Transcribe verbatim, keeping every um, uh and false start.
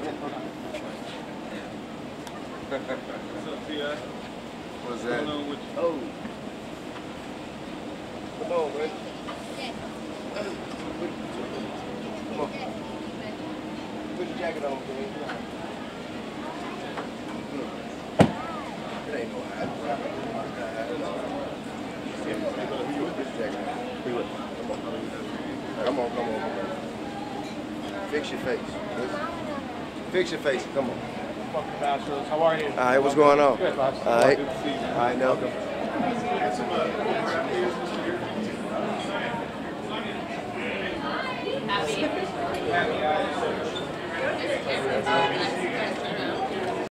What's up, T I? What's that? What's going on with you? Oh. Come on, man. Come on. Put your jacket on, man. It ain't no high. Who you with this jacket? Who you with? Come on. Come on, come on, come on. Fix your face. Fix your face. Come on. How are you? All right, what's going on? Good, all right. Good to see you. All right, now. Happy. Happy.